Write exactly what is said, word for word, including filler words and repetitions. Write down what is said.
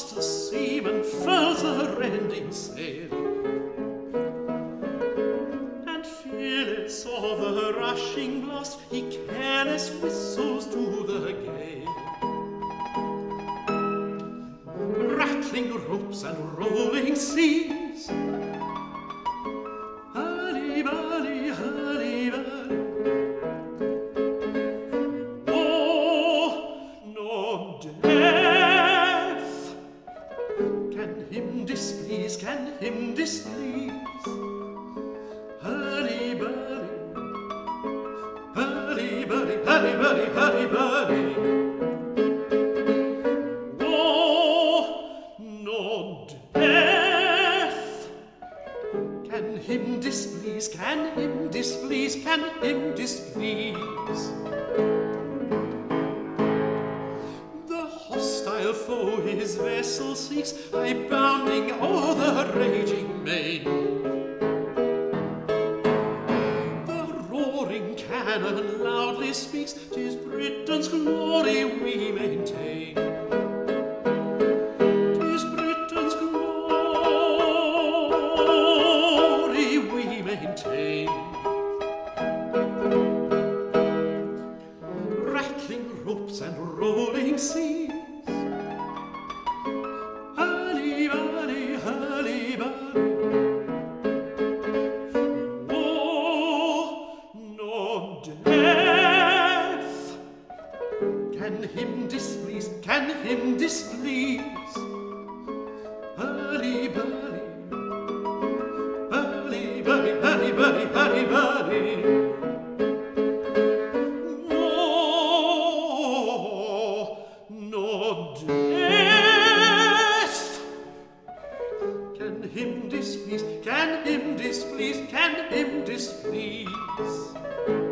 fast as seamen furls her ending sail, and Felix of the rushing blast he careless whistles to the gale. Rattling ropes and rolling seas, hurly burly, hurly burly. Can him displease, hurry, burry, hurry, burry, hurry, burry, hurry, burry. Oh, no death can him displease, can him displease, can him displease. Though his vessel seeks, high bounding o'er the raging main, the roaring cannon loudly speaks, 'tis Britain's glory we maintain. 'Tis Britain's glory we maintain. Rattling ropes and rolling seas, can him displease, can him displease, hurry, burly, hurry, burly, hurry, burly, hurry, burly. Oh, no death can him displease, can him displease, can him displease.